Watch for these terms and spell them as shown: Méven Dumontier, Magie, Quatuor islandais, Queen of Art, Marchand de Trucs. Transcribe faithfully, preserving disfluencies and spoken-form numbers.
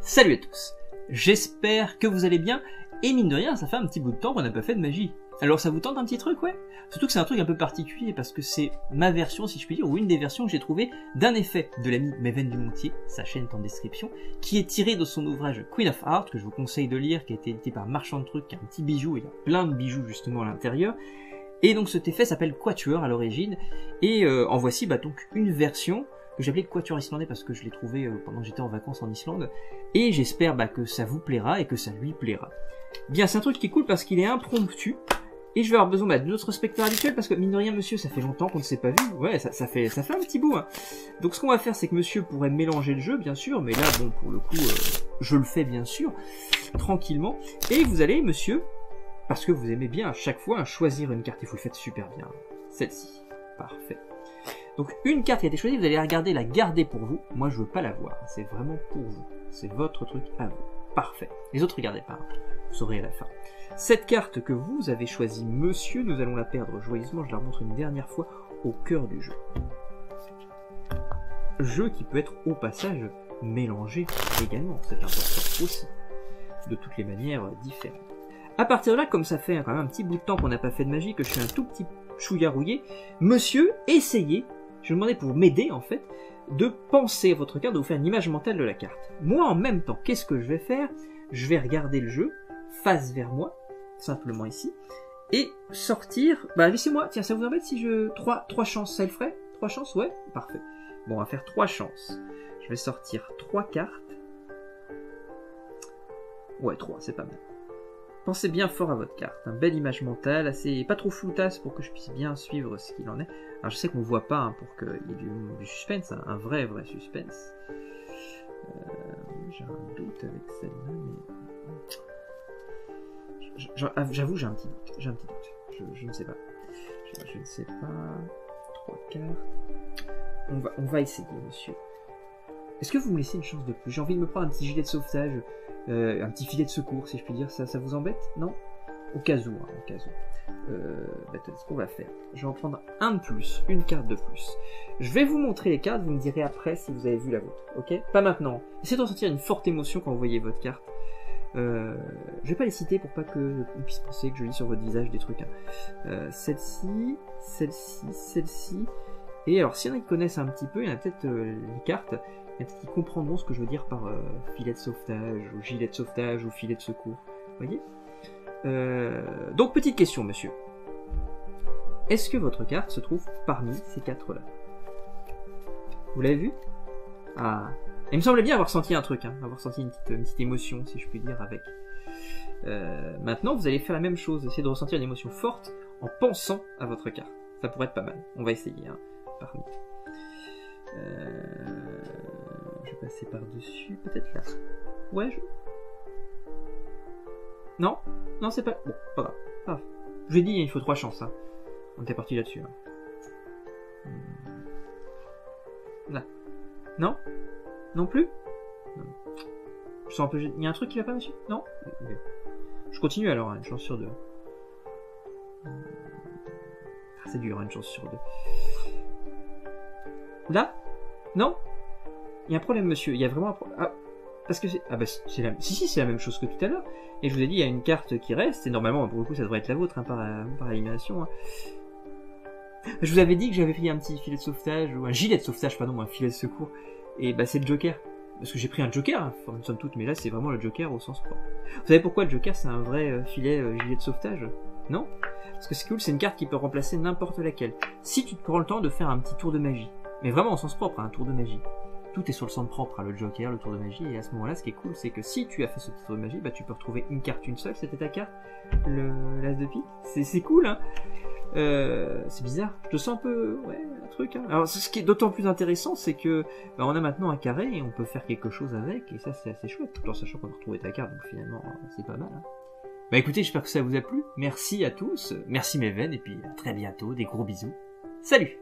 Salut à tous, j'espère que vous allez bien, et mine de rien ça fait un petit bout de temps qu'on n'a pas fait de magie. Alors ça vous tente un petit truc, ouais? Surtout que c'est un truc un peu particulier parce que c'est ma version, si je puis dire, ou une des versions que j'ai trouvée d'un effet de l'ami Méven Dumontier, sa chaîne est en description, qui est tirée de son ouvrage Queen of Art, que je vous conseille de lire, qui a été édité par Marchand de Trucs, qui a un petit bijou, et il y a plein de bijoux justement à l'intérieur. Et donc cet effet s'appelle Quatuor à l'origine, et euh, en voici bah donc une version que j'appelais Quatuor islandais parce que je l'ai trouvé euh, pendant que j'étais en vacances en Islande, et j'espère bah, que ça vous plaira et que ça lui plaira. Bien, c'est un truc qui est cool parce qu'il est impromptu, et je vais avoir besoin bah, de notre spectateur habituel parce que mine de rien monsieur, ça fait longtemps qu'on ne s'est pas vu, ouais ça, ça, fait, ça fait un petit bout hein. Donc ce qu'on va faire c'est que monsieur pourrait mélanger le jeu bien sûr, mais là bon pour le coup euh, je le fais bien sûr, tranquillement, et vous allez monsieur, parce que vous aimez bien à chaque fois hein, choisir une carte et vous le faites super bien, celle-ci, parfait. Donc une carte qui a été choisie, vous allez la regarder, la garder pour vous. Moi je veux pas la voir, c'est vraiment pour vous. C'est votre truc à vous. Parfait. Les autres regardez pas, vous saurez à la fin. Cette carte que vous avez choisie, monsieur, nous allons la perdre joyeusement. Je la remontre une dernière fois au cœur du jeu. Jeu qui peut être au passage mélangé également, c'est important aussi. De toutes les manières différentes. À partir de là, comme ça fait quand même un petit bout de temps qu'on n'a pas fait de magie, que je suis un tout petit chouïa rouillé, monsieur, essayez, je vais demander pour m'aider en fait, de penser à votre carte, de vous faire une image mentale de la carte. Moi en même temps, qu'est-ce que je vais faire? Je vais regarder le jeu, face vers moi, simplement ici, et sortir, bah laissez-moi, tiens ça vous embête si je... Trois, trois chances, ça le ferait? Trois chances, ouais, parfait. Bon, on va faire trois chances. Je vais sortir trois cartes. Ouais, trois, c'est pas mal. Pensez bien fort à votre carte, une belle image mentale, assez pas trop floutasse pour que je puisse bien suivre ce qu'il en est. Alors je sais qu'on ne voit pas hein, pour qu'il y ait du, du suspense, hein, un vrai vrai suspense. Euh, j'ai un doute avec celle-là, mais... J'avoue j'ai un petit doute, j'ai un petit doute, je, je ne sais pas. Je, je ne sais pas... Trois cartes... On va, on va essayer monsieur. Est-ce que vous me laissez une chance de plus? J'ai envie de me prendre un petit gilet de sauvetage, euh, un petit filet de secours, si je puis dire. Ça, ça vous embête? Non? Au cas où, hein, au cas où. Euh, bah, ce qu'on va faire. Je vais en prendre un de plus, une carte de plus. Je vais vous montrer les cartes, vous me direz après si vous avez vu la vôtre, ok? Pas maintenant. Essayez de ressentir une forte émotion quand vous voyez votre carte. Euh, je vais pas les citer pour pas que on puisse penser que je lis sur votre visage des trucs. Hein. Euh, celle-ci, celle-ci, celle-ci. Et alors, s'il y en a qui connaissent un petit peu, il y en a peut-être euh, les cartes... qui comprendront ce que je veux dire par euh, filet de sauvetage, ou gilet de sauvetage, ou filet de secours. Voyez euh, donc, petite question, monsieur. Est-ce que votre carte se trouve parmi ces quatre-là? Vous l'avez vu? Ah, il me semblait bien avoir senti un truc, hein, avoir senti une petite, une petite émotion, si je puis dire, avec. Euh, maintenant, vous allez faire la même chose, essayer de ressentir une émotion forte en pensant à votre carte. Ça pourrait être pas mal. On va essayer, hein, parmi. Euh... Je vais passer par-dessus, peut-être là. Ouais, je... Non, non, c'est pas... Bon, pas grave. Ah. Je l'ai dit, il faut trois chances. Hein. On était parti là-dessus. Hein. Là. Non? Non plus? Non. Je sens un peu... Il y a un truc qui va pas, monsieur? Non? Je continue alors, hein, une chance sur deux. Ah, c'est dur, hein, une chance sur deux. Là? Non? Il y a un problème, monsieur. Il y a vraiment un problème. Ah, parce que c'est. Ah, bah, c'est la. Si, si, c'est la même chose que tout à l'heure. Et je vous ai dit, il y a une carte qui reste. Et normalement, pour le coup, ça devrait être la vôtre, hein, par, par élimination. Hein. Je vous avais dit que j'avais pris un petit filet de sauvetage, ou un gilet de sauvetage, pardon, un filet de secours. Et bah, c'est le Joker. Parce que j'ai pris un Joker, hein, nous sommes toutes, mais là, c'est vraiment le Joker au sens propre. Vous savez pourquoi le Joker, c'est un vrai filet, euh, gilet de sauvetage? Non? Parce que c'est cool, c'est une carte qui peut remplacer n'importe laquelle. Si tu te prends le temps de faire un petit tour de magie. Mais vraiment au sens propre, hein, un tour de magie. Tout est sur le centre propre, hein, le Joker, le tour de magie, et à ce moment-là, ce qui est cool, c'est que si tu as fait ce petit tour de magie, bah, tu peux retrouver une carte, une seule, c'était ta carte, le l'as de pique, c'est cool, hein euh, c'est bizarre, je te sens un peu, ouais, un truc, hein. Alors, ce qui est d'autant plus intéressant, c'est que, bah, on a maintenant un carré, et on peut faire quelque chose avec, et ça, c'est assez chouette, tout en sachant qu'on a retrouvé ta carte, donc finalement, c'est pas mal, hein. Bah, écoutez, j'espère que ça vous a plu, merci à tous, merci Méven, et puis à très bientôt, des gros bisous, salut!